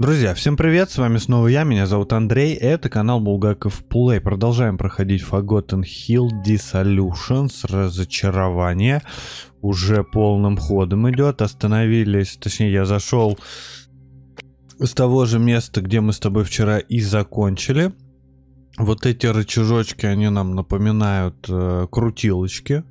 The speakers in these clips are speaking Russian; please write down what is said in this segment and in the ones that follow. Друзья, всем привет, с вами снова я, меня зовут Андрей, это канал Булгаков Плей. Продолжаем проходить Forgotten Hill Dissolutions, разочарование, уже полным ходом идет. Остановились, точнее я зашел с того же места, где мы с тобой вчера и закончили. Вот эти рычажочки, они нам напоминают крутилочки.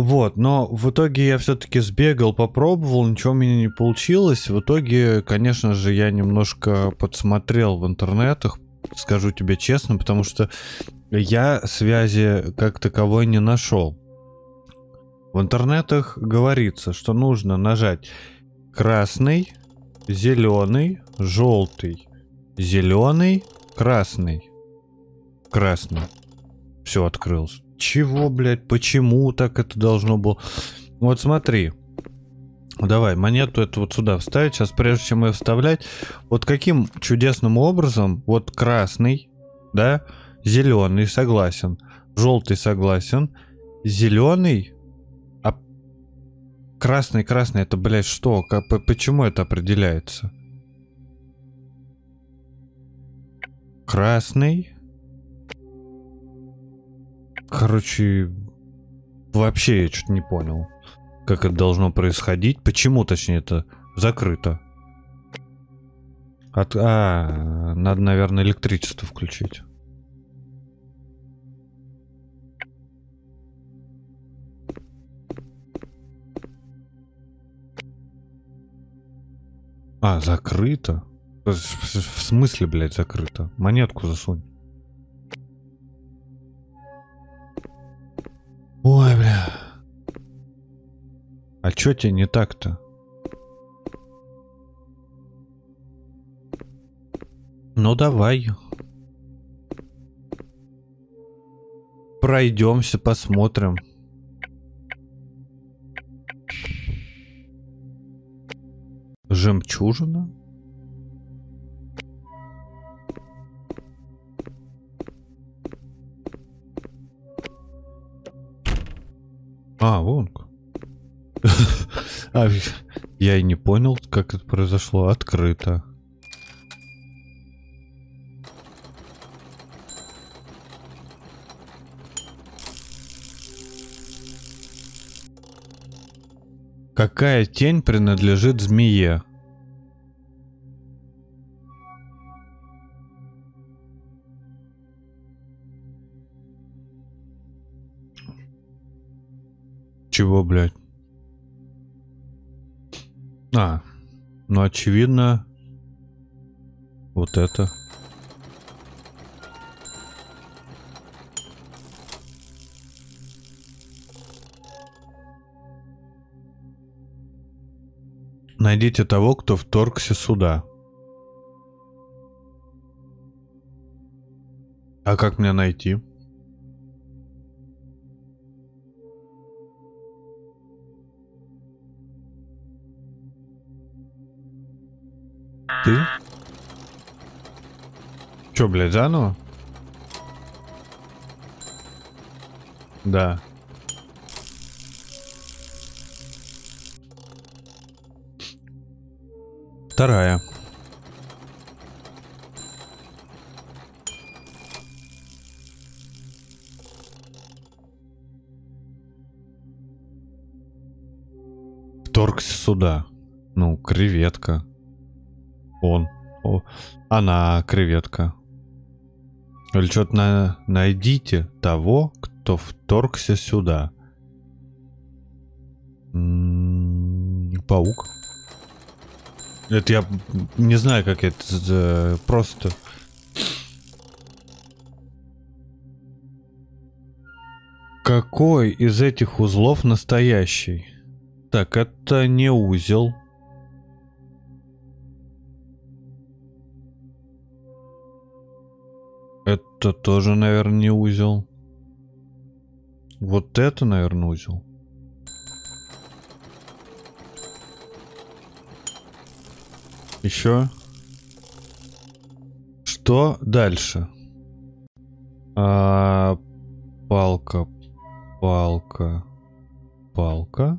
Вот, но в итоге я все-таки сбегал, попробовал, ничего у меня не получилось. В итоге, конечно же, я немножко подсмотрел в интернетах, скажу тебе честно, потому что я связи как таковой не нашел. В интернетах говорится, что нужно нажать красный, зеленый, желтый, зеленый, красный, красный. Все открылось. Чего, блядь, почему так это должно было? Вот смотри. Давай монету эту вот сюда вставить. Сейчас, прежде чем ее вставлять, вот каким чудесным образом, вот красный, да, зеленый согласен, желтый согласен, зеленый, а красный, красный, это, блядь, что? Почему это определяется? Красный. Короче, вообще я что-то не понял, как это должно происходить. Почему, точнее, это закрыто? Надо, наверное, электричество включить. А, закрыто? В смысле, блядь, закрыто? Монетку засунь. Ой, бля. А чё тебе не так-то? Ну давай. Пройдемся, посмотрим. Жемчужина? А, вон. Я и не понял, как это произошло. Открыто. Какая тень принадлежит змее? Чего, блядь? А, ну очевидно, вот это. Найдите того, кто вторгся сюда. А как меня найти? Ты? Чё, блядь, заново? Да. Вторая. Вторгся сюда. Ну, креветка. Он. О, она креветка. Или что-то найдите того, кто вторгся сюда. Паук. Это я не знаю, как это просто. Какой из этих узлов настоящий? Так, это не узел. Это тоже, наверное, не узел. Вот это, наверное, узел. Еще. Что дальше? Палка. Палка. Палка.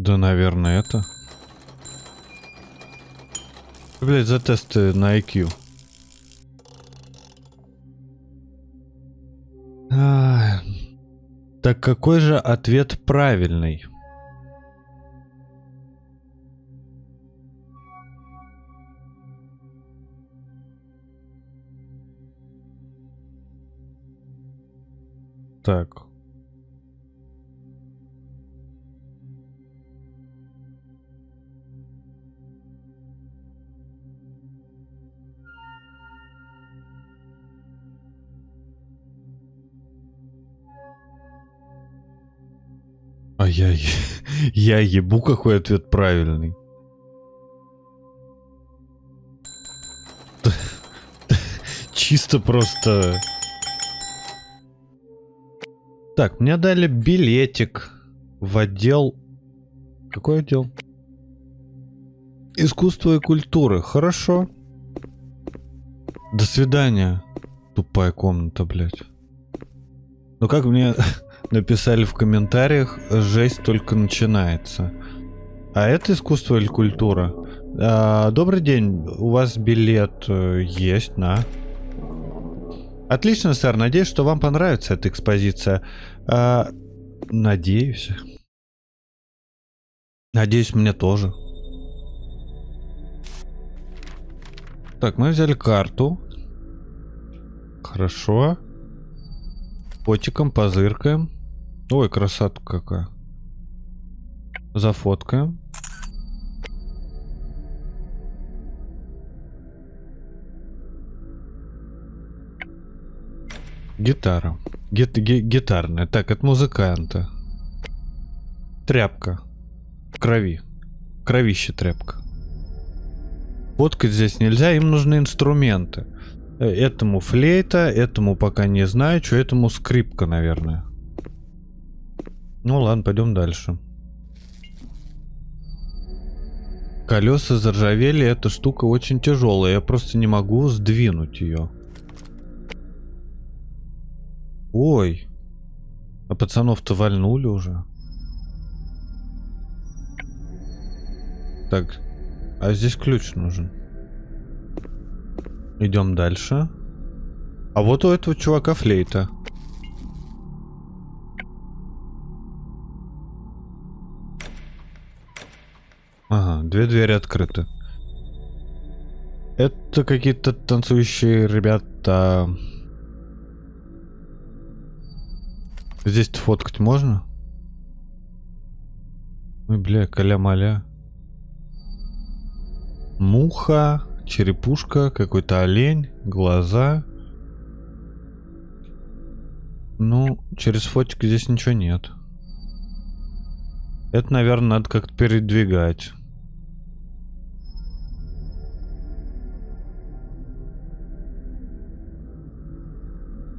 Да, наверное, это. Блять, за тесты на IQ. Так какой же ответ правильный? Так. А я ебу, какой ответ правильный. Чисто просто... Так, мне дали билетик в отдел... Какой отдел? Искусство и культуры. Хорошо. До свидания. Тупая комната, блядь. Ну как мне... Написали в комментариях, жесть только начинается. А это искусство или культура? А, добрый день, у вас билет есть, на. Отлично, сэр, надеюсь, что вам понравится эта экспозиция. А, надеюсь. Надеюсь, мне тоже. Так, мы взяли карту. Хорошо. Потиком позыркаем. Ой, красотка какая. Зафоткаем. Гитара. Гитарная. Так, от музыканта. Тряпка. В крови. Кровище тряпка. Фоткать здесь нельзя, им нужны инструменты. Этому флейта, этому пока не знаю, что этому скрипка, наверное. Ну ладно, пойдем дальше. Колеса заржавели, эта штука очень тяжелая, я просто не могу сдвинуть ее. Ой, а пацанов-то вальнули уже. Так, а здесь ключ нужен. Идем дальше. А вот у этого чувака флейта. Ага, две двери открыты. Это какие-то танцующие ребята. Здесь-то фоткать можно? Ой, бля, каля-маля. Муха. Черепушка, какой-то олень, глаза. Ну, через фотик здесь ничего нет. Это, наверное, надо как-то передвигать.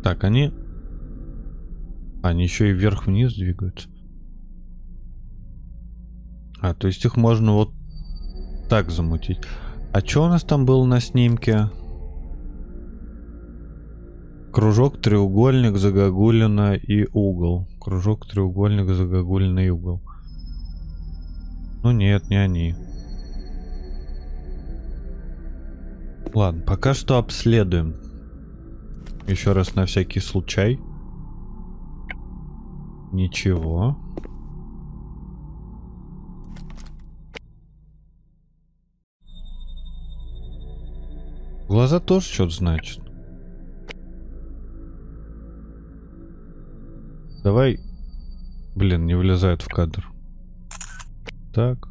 Так, они... Они еще и вверх-вниз двигаются. А, то есть их можно вот так замутить. А что у нас там было на снимке? Кружок, треугольник, загогулина и угол. Кружок, треугольник, загогулина и угол. Ну нет, не они. Ладно, пока что обследуем. Еще раз на всякий случай. Ничего. Глаза тоже что-то значит. Давай. Блин, не влезает в кадр. Так.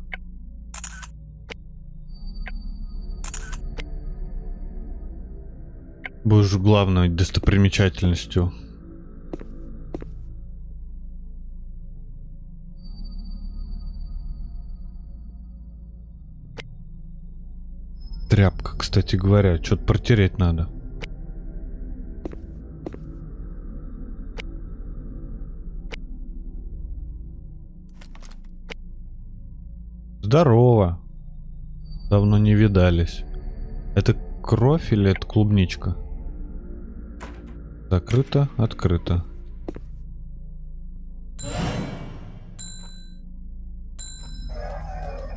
Будешь главной достопримечательностью. Тряпка, кстати говоря, что-то протереть надо. Здорово. Давно не видались. Это кровь или это клубничка? Закрыто, открыто.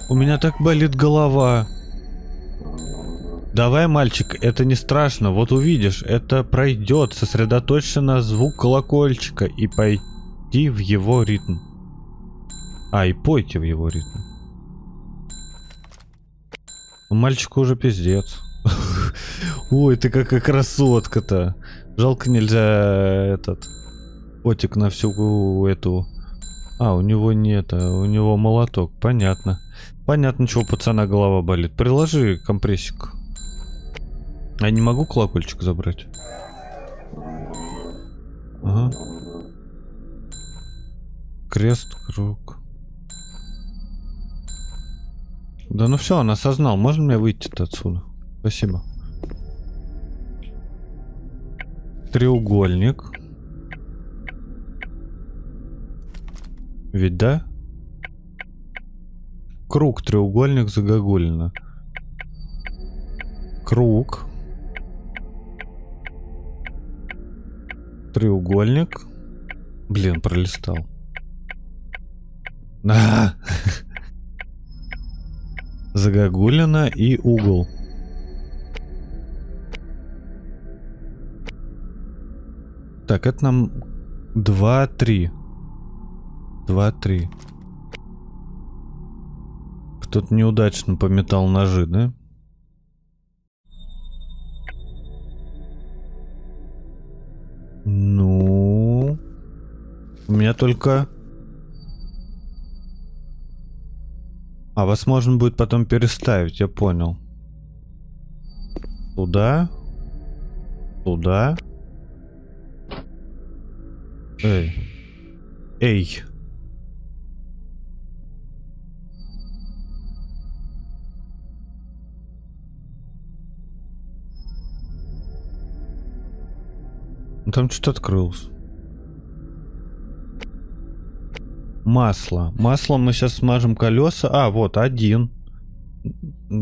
У меня так болит голова. Давай, мальчик, это не страшно, вот увидишь, это пройдет. Сосредоточься на звук колокольчика и пойти в его ритм. А, и пойти в его ритм. Мальчику уже пиздец. Ой, ты какая красотка-то. Жалко, нельзя этот котик на всю эту... А, у него нет, а у него молоток. Понятно. Понятно, чего у пацана голова болит. Приложи компрессик. Я не могу колокольчик забрать. Ага. Крест, круг. Да ну все, он осознал. Можно мне выйти-то отсюда? Спасибо. Треугольник. Ведь да? Круг, треугольник, загогулина. Круг. Треугольник. Блин, пролистал. Загогулина и угол. Так, это нам 2, 3. 2, 3. Кто-то неудачно пометал ножи, да? Ну... У меня только... А, вас можно будет потом переставить, я понял. Туда. Туда. Эй. Эй. Там что-то открылось. Масло. Маслом мы сейчас смажем колеса. А, вот, один.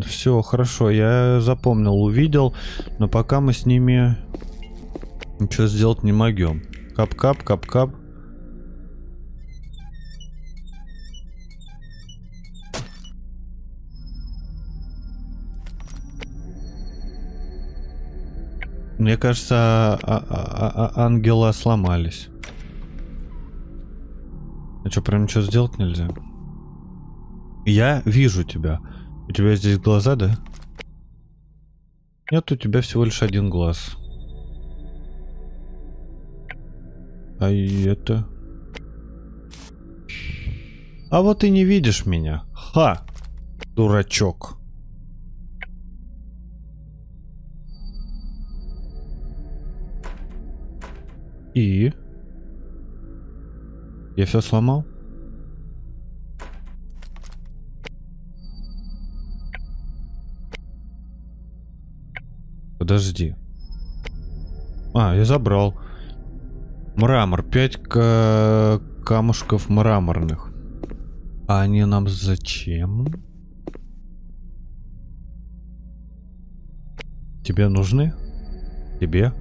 Все, хорошо. Я запомнил, увидел. Но пока мы с ними ничего сделать не могем. Кап-кап, кап-кап. Мне кажется, ангела сломались. А что, прям ничего сделать нельзя? Я вижу тебя. У тебя здесь глаза, да? Нет, у тебя всего лишь один глаз. А это... А вот и не видишь меня. Ха! Дурачок. И... Я все сломал? Подожди. А, я забрал. Мрамор. 5 камушков мраморных. А они нам зачем? Тебе нужны? Тебе?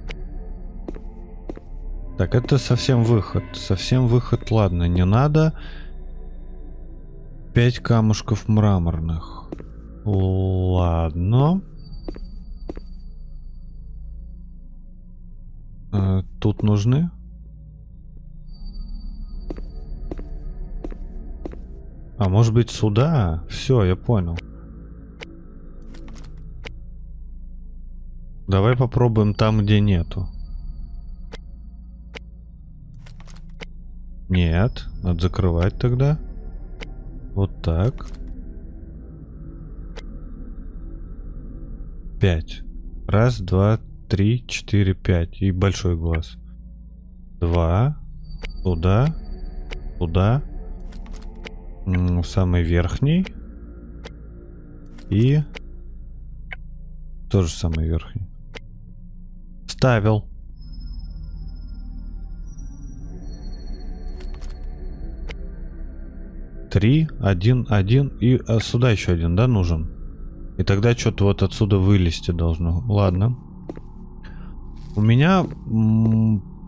Так, это совсем выход. Совсем выход, ладно, не надо. 5 камушков мраморных. Ладно. Тут нужны? А может быть сюда? Все, я понял. Давай попробуем там, где нету. Нет, надо закрывать тогда. Вот так. 5. Раз, два, три, четыре, пять. И большой глаз. 2. Туда. Туда. В самый верхний. И... Тоже самый верхний. Вставил. Три, один, один. И сюда еще один, да, нужен? И тогда что-то вот отсюда вылезти должно. Ладно. У меня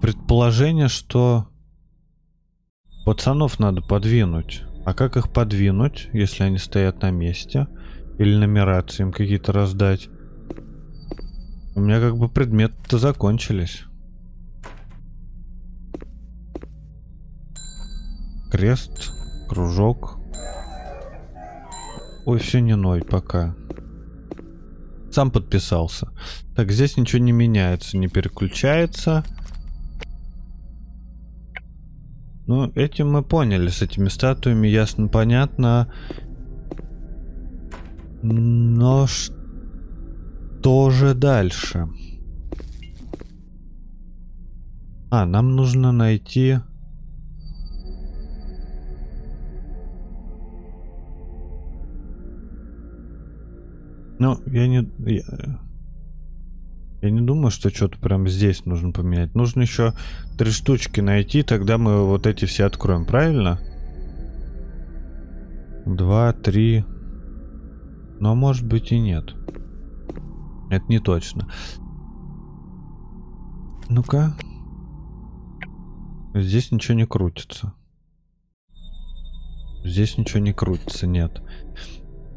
предположение, что пацанов надо подвинуть. А как их подвинуть, если они стоят на месте? Или нумерации им какие-то раздать? У меня как бы предметы-то закончились. Крест, кружок. Ой, все не ной пока. Сам подписался. Так, здесь ничего не меняется, не переключается. Ну, этим мы поняли. С этими статуями ясно, понятно. Но что же дальше? А, нам нужно найти... Ну, я не думаю, что что-то прям здесь нужно поменять. Нужно еще 3 штучки найти, тогда мы вот эти все откроем, правильно? 2, 3. Но может быть и нет. Это не точно. Ну-ка. Здесь ничего не крутится. Здесь ничего не крутится, нет.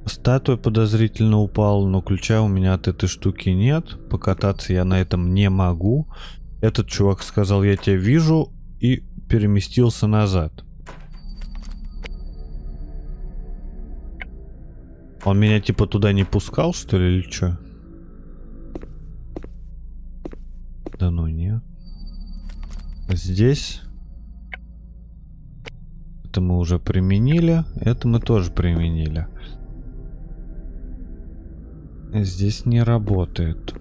Статуя подозрительно упала, но ключа у меня от этой штуки нет. Покататься я на этом не могу. Этот чувак сказал, я тебя вижу, и переместился назад. Он меня типа туда не пускал, что ли, или что? Да ну нет. Здесь. Это мы уже применили. Это мы тоже применили. Здесь не работает.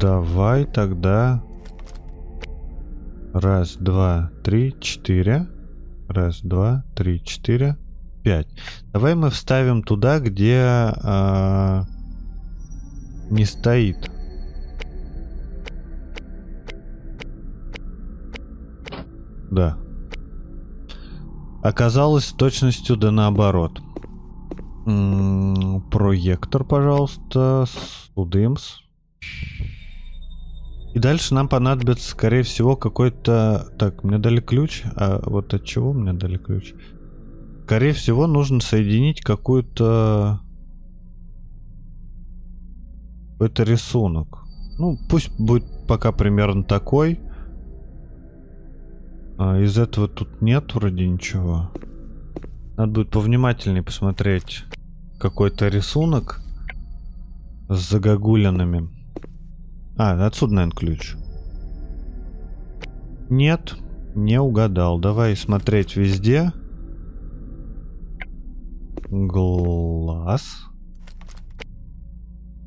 Давай тогда. 1, 2, 3, 4. 1, 2, 3, 4, 5. Давай мы вставим туда, где не стоит. Да. Оказалось с точностью да наоборот. Проектор, пожалуйста, Судымс. И дальше нам понадобится, скорее всего, какой-то... Так, мне дали ключ. А вот от чего мне дали ключ? Скорее всего, нужно соединить какую-то... какой-то рисунок. Ну, пусть будет пока примерно такой. Из этого тут нет вроде ничего. Надо будет повнимательнее посмотреть какой-то рисунок с загогулинами. А, отсюда, наверное, ключ. Нет, не угадал. Давай смотреть везде. Глаз.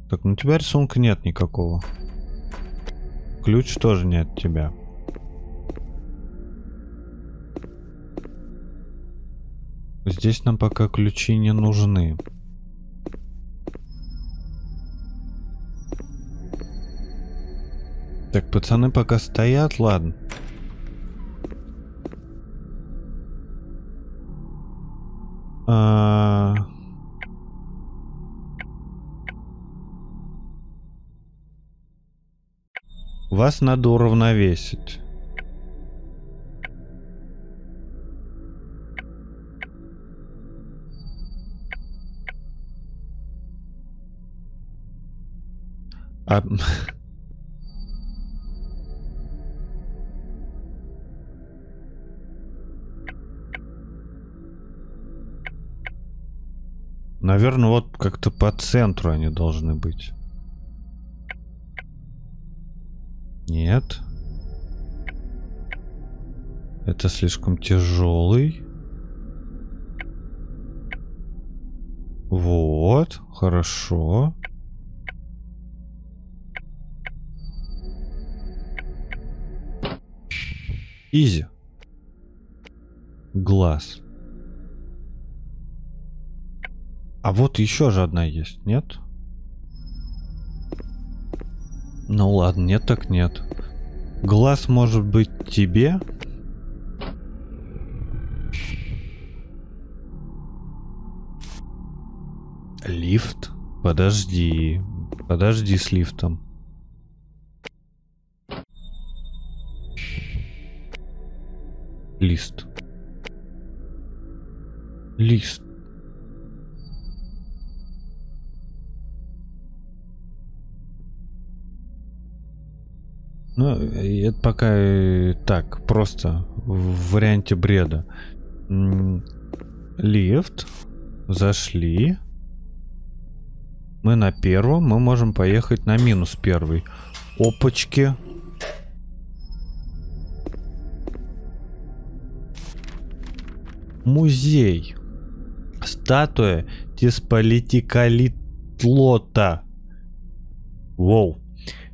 Так, ну у тебя рисунка нет никакого. Ключ тоже не от тебя. Здесь нам пока ключи не нужны. Так, пацаны пока стоят, ладно. Вас надо уравновесить. Наверное, вот как-то по центру они должны быть. Нет. Это слишком тяжелый. Вот, хорошо. Изи. Глаз. А вот еще же одна есть, нет? Ну ладно, нет так нет. Глаз может быть тебе? Лифт? Подожди. Подожди с лифтом. Лист. Лист. Ну, это пока так, просто в варианте бреда. Лифт. Зашли. Мы на первом, мы можем поехать на минус первый. Опачки. Музей. Статуя Тесполитикалитлота. Воу.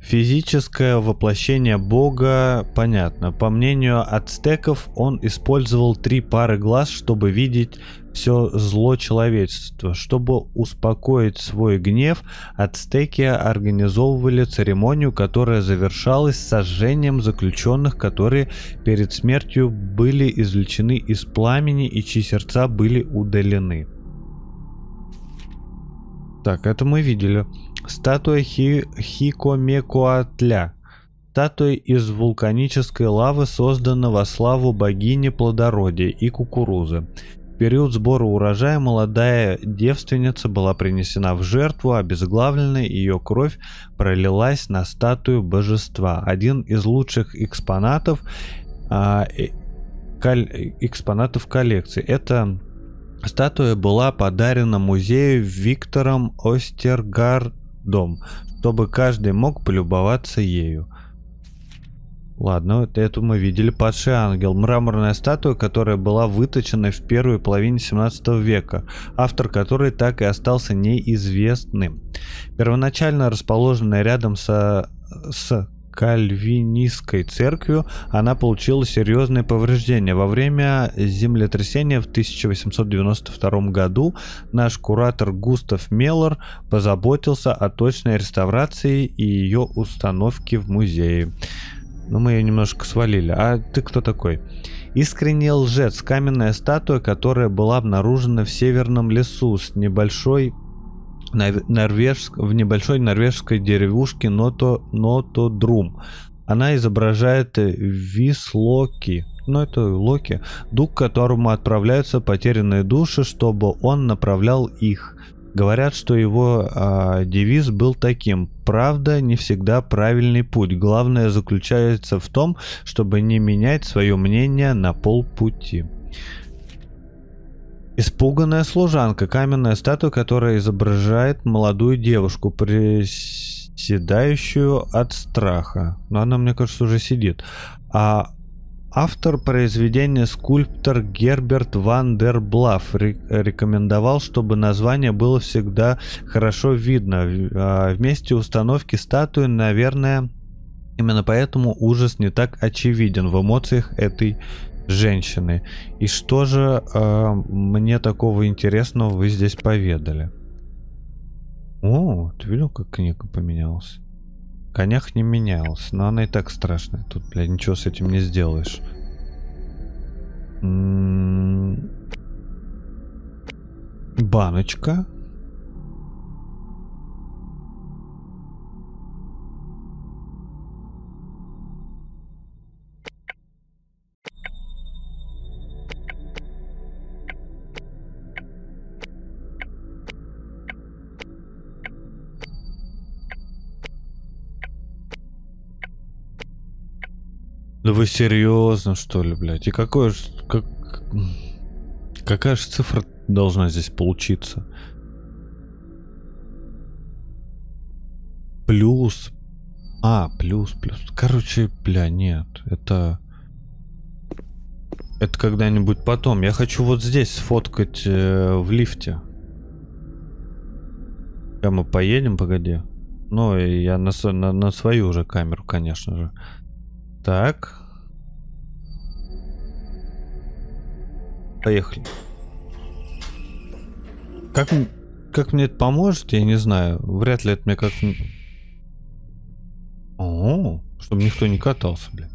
Физическое воплощение бога, понятно. По мнению ацтеков, он использовал 3 пары глаз, чтобы видеть все зло человечества. Чтобы успокоить свой гнев, ацтеки организовывали церемонию, которая завершалась сожжением заключенных, которые перед смертью были извлечены из пламени и чьи сердца были удалены. Так, это мы видели. Статуя Хикомекуатля. Статуя из вулканической лавы создана во славу богини плодородия и кукурузы. В период сбора урожая молодая девственница была принесена в жертву, обезглавлена, ее кровь пролилась на статую божества. Один из лучших экспонатов, экспонатов коллекции. Это... Статуя была подарена музею Виктором Остергардом, чтобы каждый мог полюбоваться ею. Ладно, вот эту мы видели. Падший ангел. Мраморная статуя, которая была выточена в первой половине 17 века, автор которой так и остался неизвестным. Первоначально расположенная рядом с Кальвинистской церковью, она получила серьезные повреждения. Во время землетрясения в 1892 году наш куратор Густав Меллер позаботился о точной реставрации и ее установке в музее. Но мы ее немножко свалили. А ты кто такой? Искренний лжец. Каменная статуя, которая была обнаружена в северном лесу с небольшой... в небольшой норвежской деревушке Ното Друм. Она изображает Локи, ну это Локи, дух, к которому отправляются потерянные души, чтобы он направлял их. Говорят, что его девиз был таким: «Правда не всегда правильный путь. Главное заключается в том, чтобы не менять свое мнение на полпути». Испуганная служанка. Каменная статуя, которая изображает молодую девушку, приседающую от страха. Но она, мне кажется, уже сидит. А автор произведения, скульптор Герберт ван дер Блаф, рекомендовал, чтобы название было всегда хорошо видно. В месте установки статуи, наверное, именно поэтому ужас не так очевиден в эмоциях этой женщины. И что же мне такого интересного вы здесь поведали? О, ты видел, как книга поменялась? Конях не менялась, но она и так страшная. Тут, блядь, ничего с этим не сделаешь. Баночка. Да вы серьезно, что ли, блядь? И какой же... Какая же цифра должна здесь получиться? Плюс... А, плюс. Короче, бля, нет. Это когда-нибудь потом. Я хочу вот здесь сфоткать в лифте. Когда мы поедем, погоди. Ну, я на свою уже камеру, конечно же. Так. Поехали. Как мне это поможет, я не знаю. Вряд ли это мне как... О, чтобы никто не катался, блин.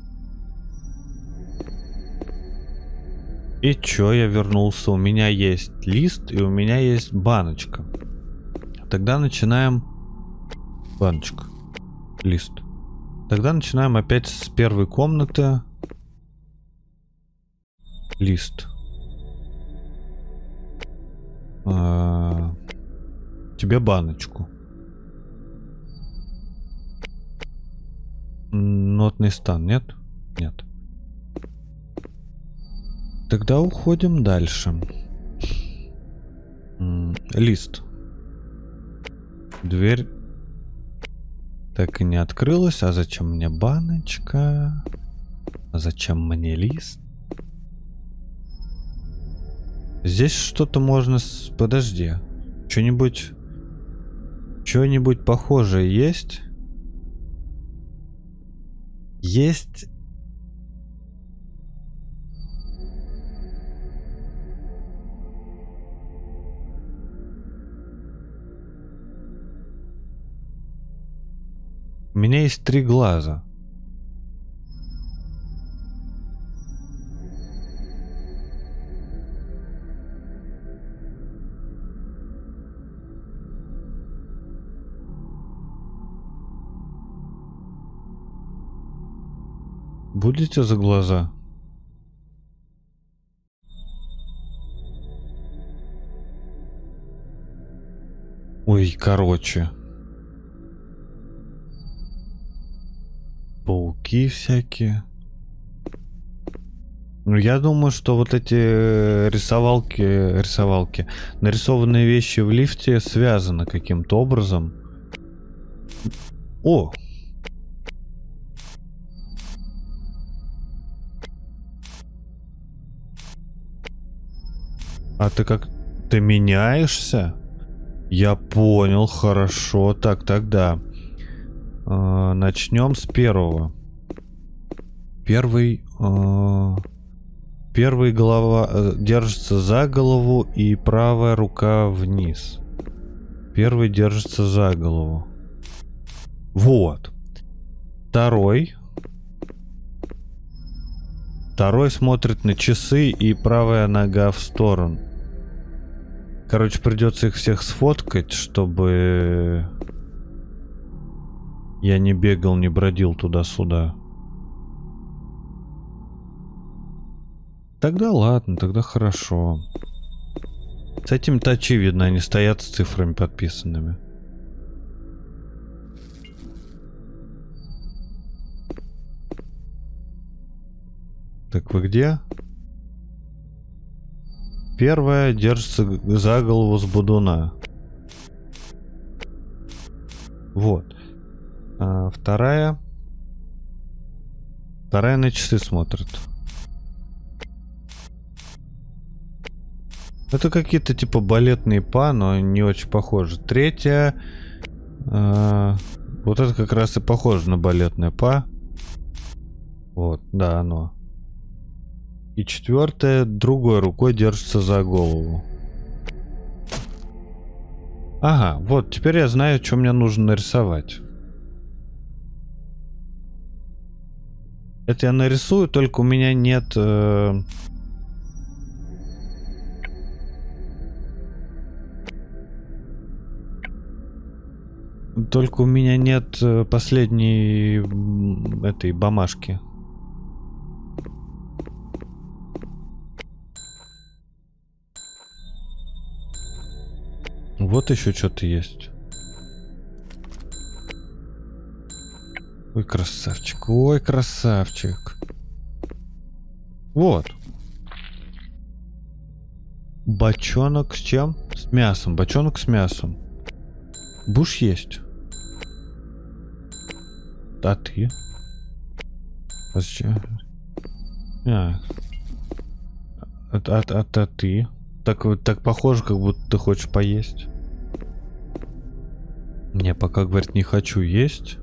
И чё, я вернулся. У меня есть лист и у меня есть баночка. Тогда начинаем... Баночка. Лист. Тогда начинаем опять с первой комнаты. лист. Тебе баночку. Нотный стан, нет? Нет. Тогда уходим дальше. Лист. Дверь так и не открылась. А зачем мне баночка? А зачем мне лист? Здесь что-то можно... Подожди. Что-нибудь похожее есть? Есть... У меня есть 3 глаза. Будете за глаза? Ой, короче. Пауки всякие. Ну, я думаю, что вот эти рисовалки, нарисованные вещи в лифте связаны каким-то образом. О! А ты как? Ты меняешься? Я понял, хорошо. Так, тогда... начнем с первого. Первый голова держится за голову и правая рука вниз. Первый держится за голову. Вот. Второй смотрит на часы и правая нога в сторону. Короче, придется их всех сфоткать, чтобы... Я не бегал, не бродил туда-сюда. Тогда ладно, тогда хорошо. С этим-то очевидно, они стоят с цифрами подписанными. Так, вы где? Первая держится за голову с бодуна. Вот. Вторая на часы смотрит. Это какие-то типа балетные па, но не очень похожи. Третья, вот это как раз и похоже на балетное па. Вот, да, оно. И 4-я другой рукой держится за голову. Ага, вот теперь я знаю, что мне нужно нарисовать. Это я нарисую, только у меня нет... Только у меня нет последней этой бумажки. Вот еще что-то есть. Ой, красавчик, ой, красавчик. Вот. Бочонок с чем? С мясом, бочонок с мясом. Будешь есть? А ты? А зачем? А ты? Так похоже, как будто ты хочешь поесть. Не, пока, говорит, не хочу есть.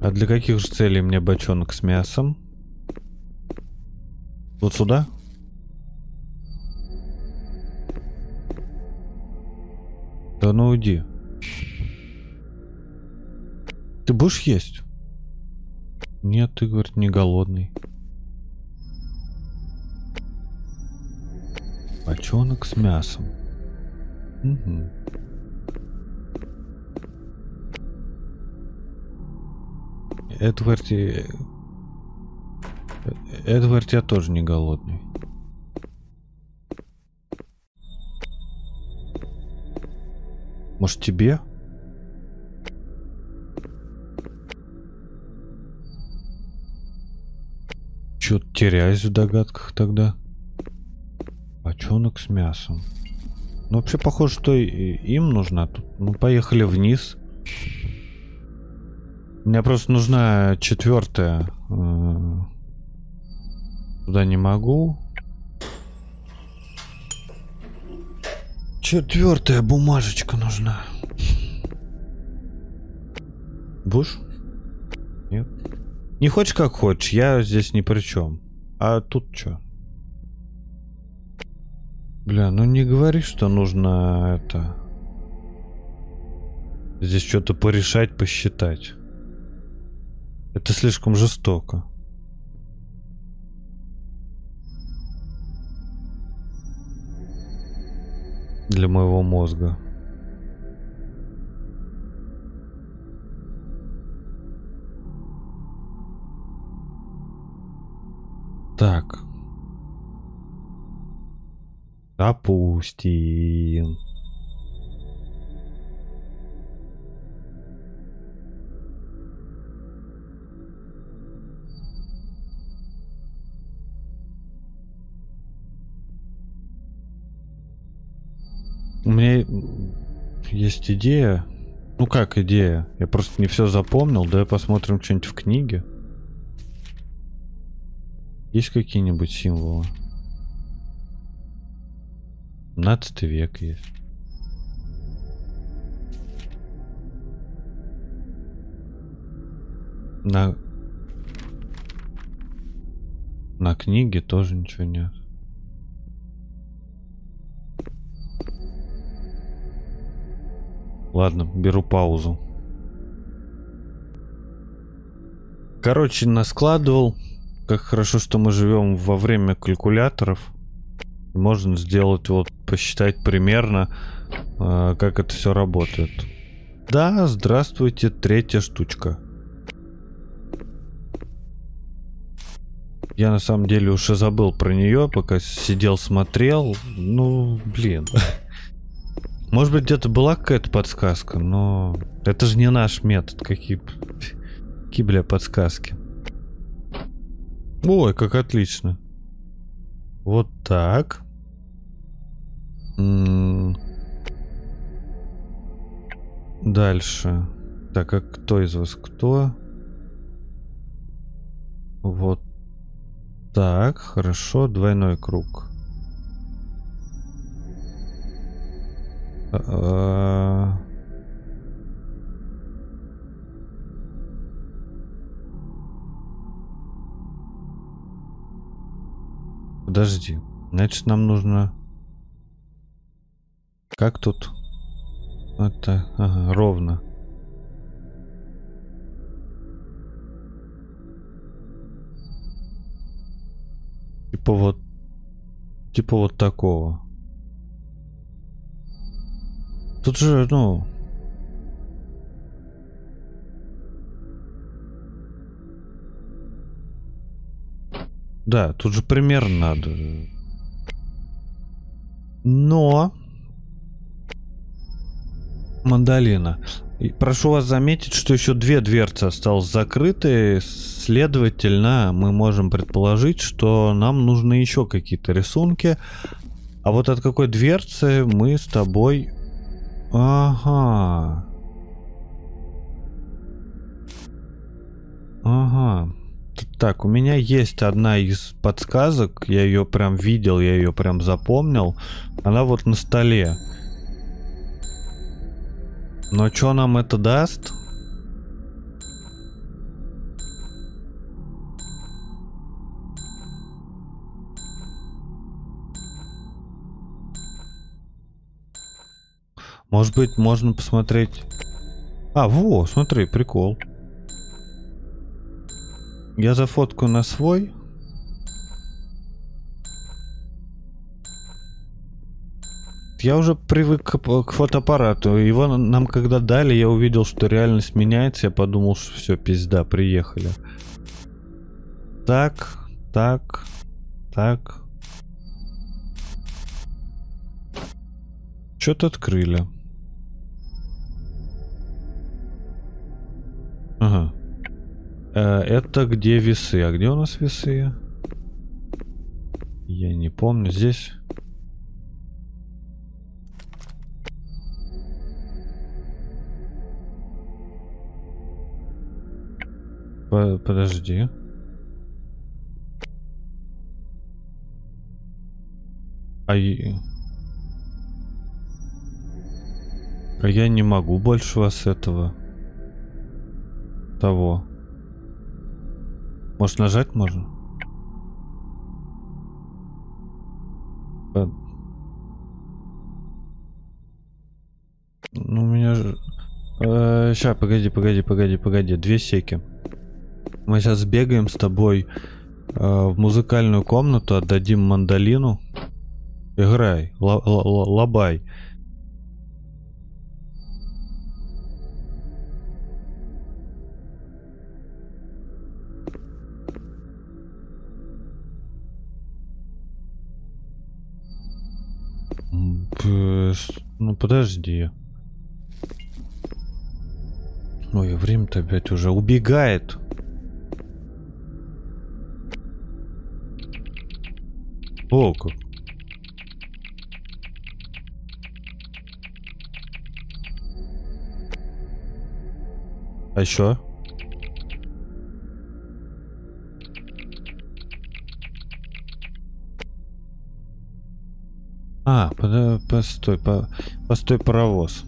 А для каких же целей мне бочонок с мясом? Вот сюда? Да ну уйди. Ты будешь есть? Нет, ты, говорит, не голодный. Бочонок с мясом. Угу. Это, говорит, Эдвард, я тоже не голодный. Может, тебе? Чё-то теряюсь в догадках тогда. Бочонок с мясом. Ну, вообще, похоже, что им нужна тут. Ну, поехали вниз. Мне просто нужна четвертая. Туда не могу. Четвертая бумажечка нужна. Будешь? Нет. Не хочешь, как хочешь. Я здесь ни при чем. А тут что? Бля, ну не говори, что нужно это. Здесь что-то порешать, посчитать. Это слишком жестоко. Для моего мозга. Так. Допустим. У меня есть идея. Ну как идея? Я просто не все запомнил. Давай посмотрим что-нибудь в книге. Есть какие-нибудь символы? 17 век есть. На книге тоже ничего нет. Ладно, беру паузу. Короче, наскладывал. Как хорошо, что мы живем во время калькуляторов. Можно сделать, вот, посчитать примерно, как это все работает. Да, здравствуйте, третья штучка. Я на самом деле уж и забыл про нее, пока сидел, смотрел. Ну, блин. Может быть, где-то была какая-то подсказка, но это же не наш метод. Какие, бля, подсказки. Ой, как отлично. Вот так. Дальше. Так, а кто из вас кто? Вот так, хорошо, двойной круг. Подожди. Значит, нам нужно... Как тут? Это... Ага, ровно. Типа вот... Типа вот такого. Тут же, ну... Да, тут же пример надо. Но... Мандолина. И прошу вас заметить, что еще две дверцы осталось закрыты. Следовательно, мы можем предположить, что нам нужны еще какие-то рисунки. А вот от какой дверцы мы с тобой... Ага. Ага. Так, у меня есть одна из подсказок. Я ее прям видел, я ее прям запомнил. Она вот на столе. Но что нам это даст? Может быть, можно посмотреть... А, во, смотри, прикол. Я зафоткаю на свой. Я уже привык к фотоаппарату. Его нам когда дали, я увидел, что реальность меняется. Я подумал, что все, пизда, приехали. Так, Так, так. Что-то открыли. Ага. Это где весы? А где у нас весы? Я не помню. Здесь... Подожди. А я не могу больше вас этого... Того. Может, нажать можно? Ну, у меня же... Сейчас, погоди. 2 секи. Мы сейчас сбегаем с тобой в музыкальную комнату, отдадим мандолину. Играй, лабай. Ну подожди. Ой, время-то опять уже убегает. О, как. А еще? А, постой, паровоз.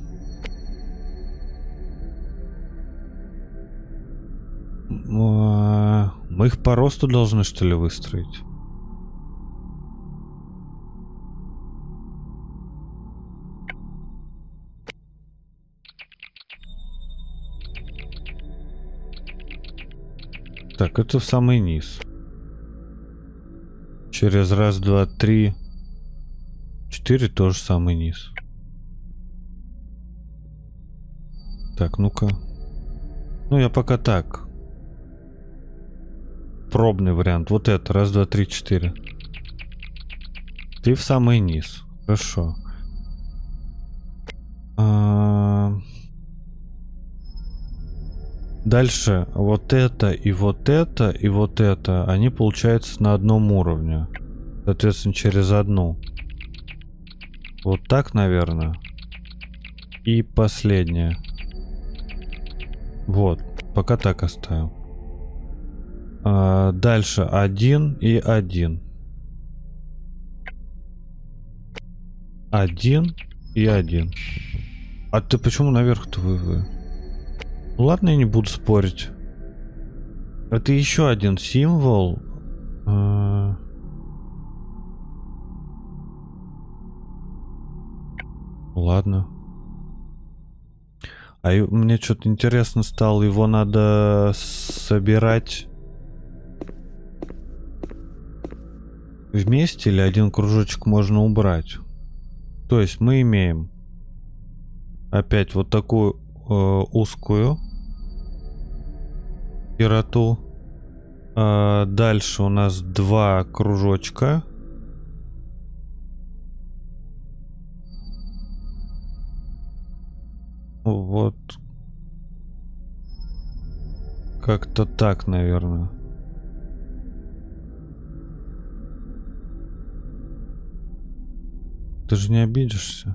Мы их по росту должны, что ли, выстроить? Так, это в самый низ. Через 1, 2, 3, 4 тоже самый низ. Так, ну-ка. Ну, я пока так. Пробный вариант. Вот это. 1, 2, 3, 4. Ты в самый низ. Хорошо. Дальше вот это и вот это и вот это, они получаются на одном уровне. Соответственно, через одну. Вот так, наверное. И последнее. Вот, пока так оставим. Дальше 1 и 1. 1 и 1. А ты почему наверх-то вы? Ладно, я не буду спорить. Это еще один символ. Ладно. А мне что-то интересно стало. Его надо собирать вместе или один кружочек можно убрать? То есть мы имеем опять вот такую узкую широту. Дальше у нас 2 кружочка. Вот. Как-то так, наверное. Ты же не обидишься.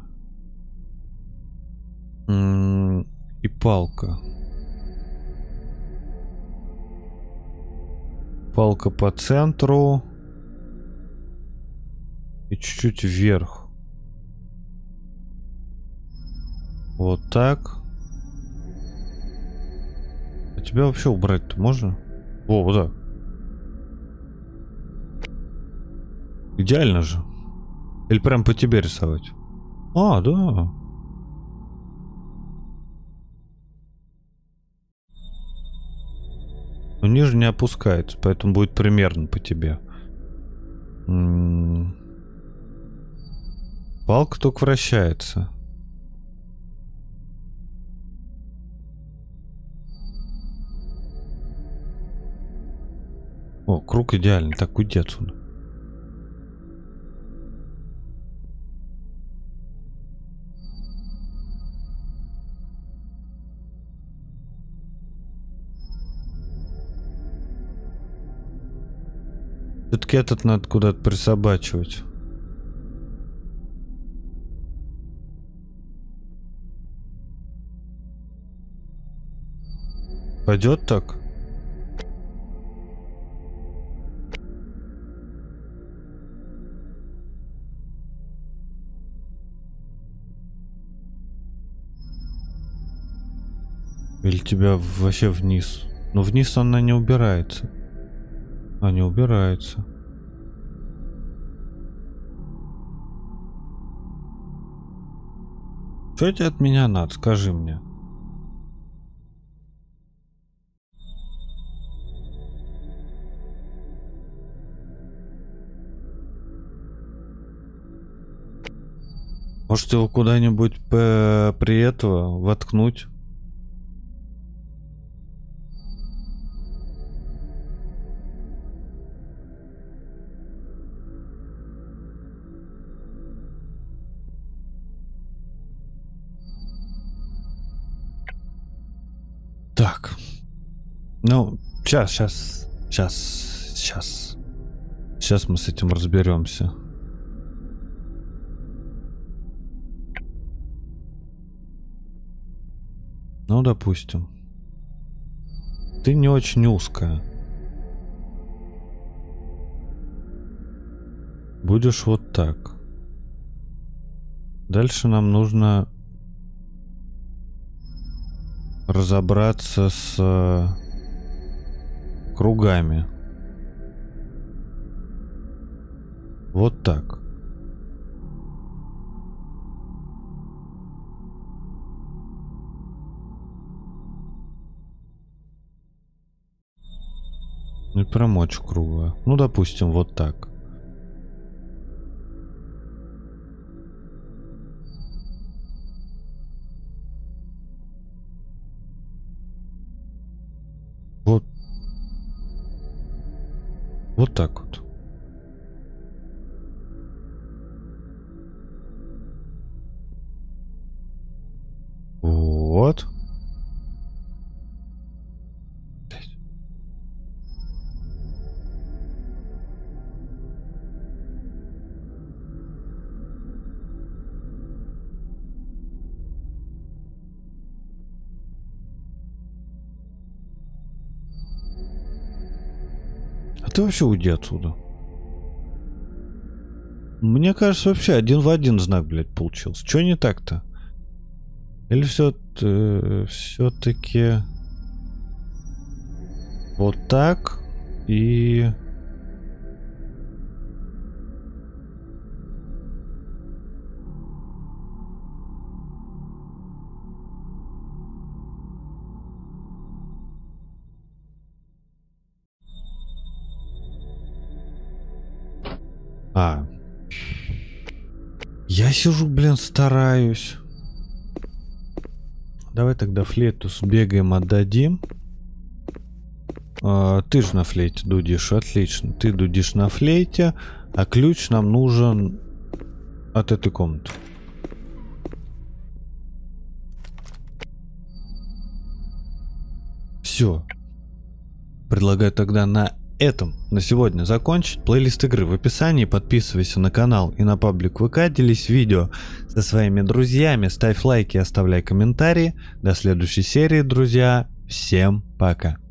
И палка. Палка по центру. И чуть-чуть вверх. Вот так. А тебя вообще убрать-то можно? О, вот так. Идеально же. Или прям по тебе рисовать? А, да. Но ниже не опускается, поэтому будет примерно по тебе. Палка только вращается. О, круг идеальный. Так, уйди отсюда. Все-таки этот надо куда-то присобачивать. Пойдет так? Или тебя вообще вниз? Но вниз она не убирается. Они убираются. Что тебе от меня надо? Скажи мне. Может его куда-нибудь при этого воткнуть? Так, ну, сейчас мы с этим разберемся. Ну, допустим, ты не очень узкая. Будешь вот так. Дальше нам нужно разобраться с кругами. Вот так. Не прям очень круглая. Ну, допустим, вот так. Вот так вот. Вот. Ты вообще уйди отсюда. Мне кажется, вообще один в один знак, блядь, получился. Чё не так-то? Или все-таки вот так и... А. Я сижу, блин, стараюсь. Давай тогда флейту сбегаем, отдадим. Ты же на флейте дудишь, отлично. Ты дудишь на флейте, а ключ нам нужен от этой комнаты. Все. Предлагаю тогда на этом на сегодня закончить. Плейлист игры в описании. Подписывайся на канал и на паблик ВК. Делись видео со своими друзьями. Ставь лайки, оставляй комментарии. До следующей серии, друзья. Всем пока.